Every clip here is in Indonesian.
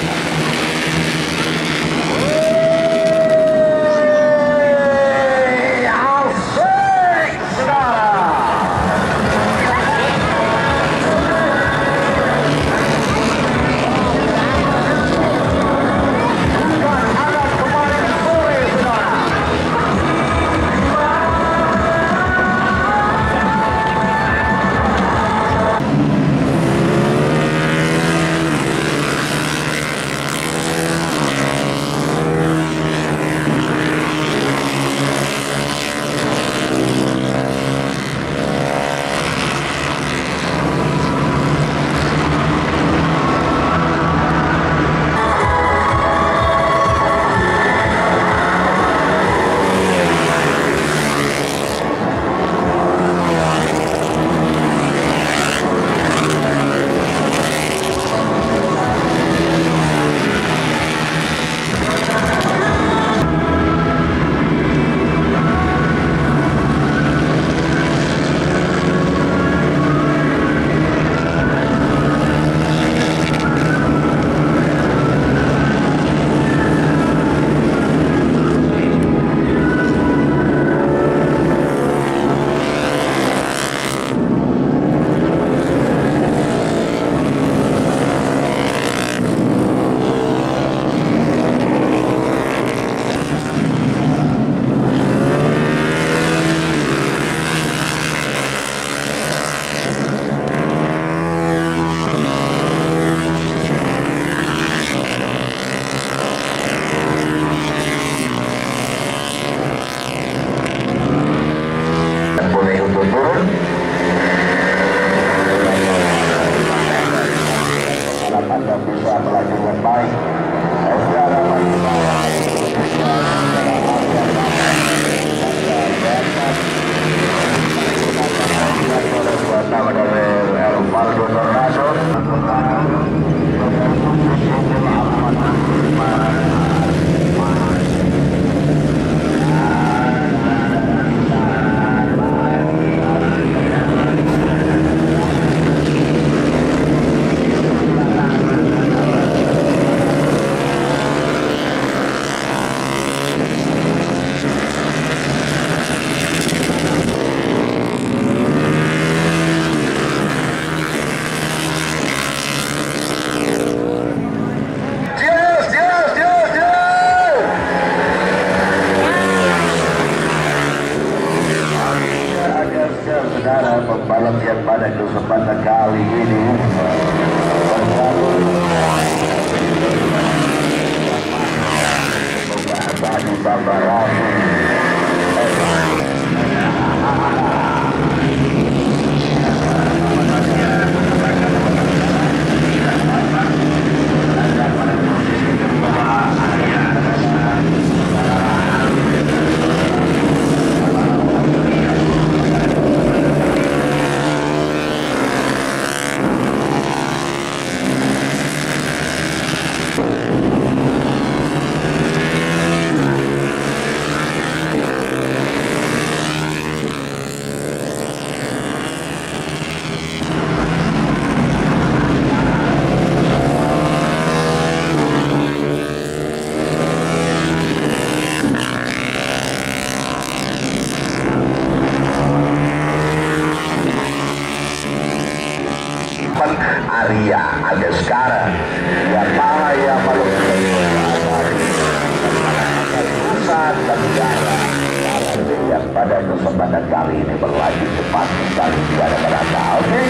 Para pada kesempatan kali ini berlanjut cepat sekali, tidak ada berasa. Oke.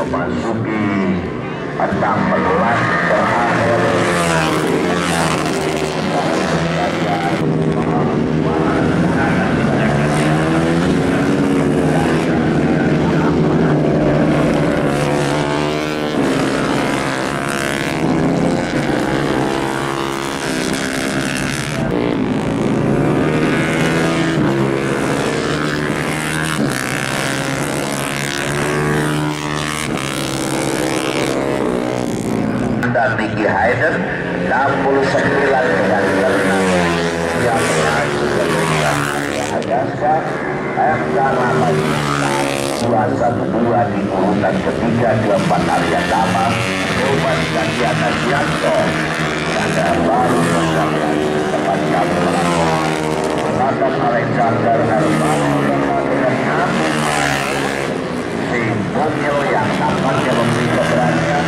Memasuki 16 terakhir. Ligi Heider 69 dengan yang berhasil dengan Hadassah di urutan ketiga 24 hari yang sama Rupan dan di atas Yanto ada baru tempat kami Ratof Alexander si mobil yang tampaknya memberi keberanian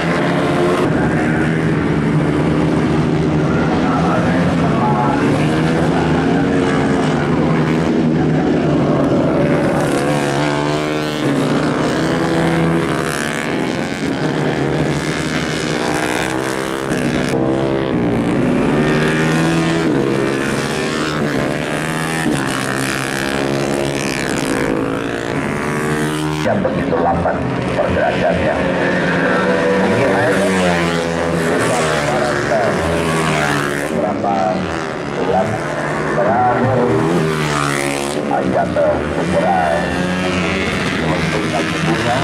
yang begitu lambat pergerakannya. Ini akhirnya beberapa bulan terakhir agak terkurang untuk kakinya.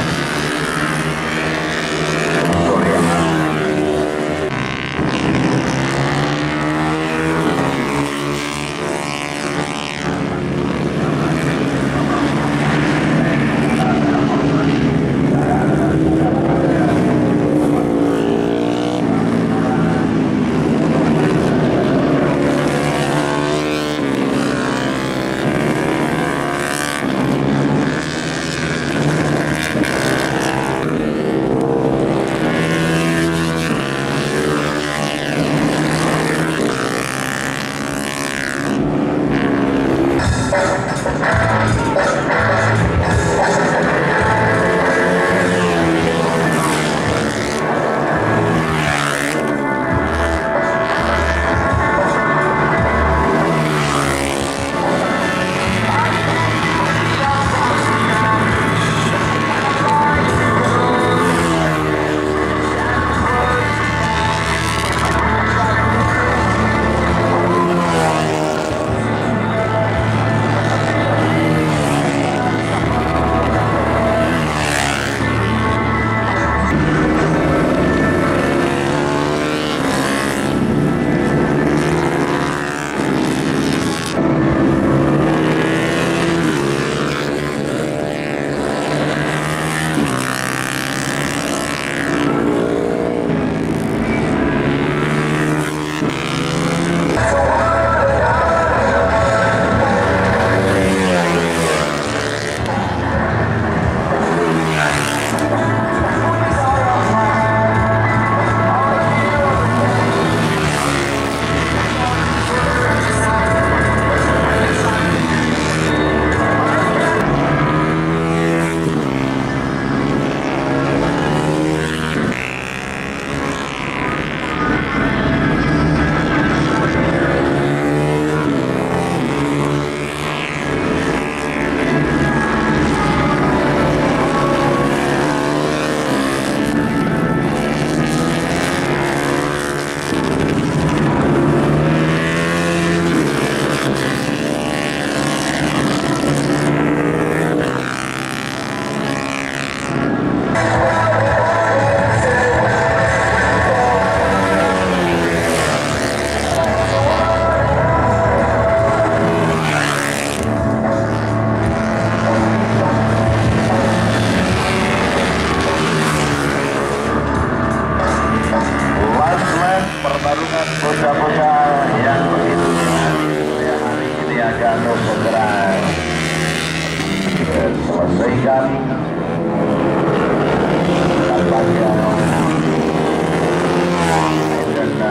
Selesaikan.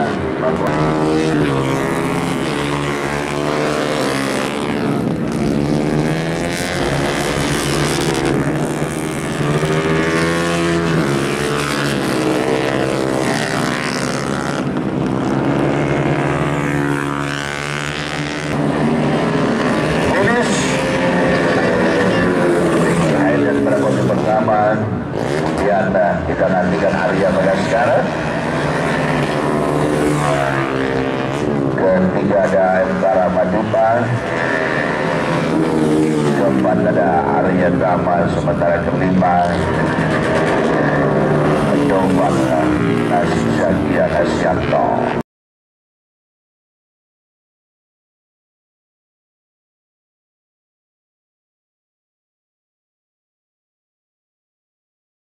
Mencoba mencoba mencoba mencoba mencoba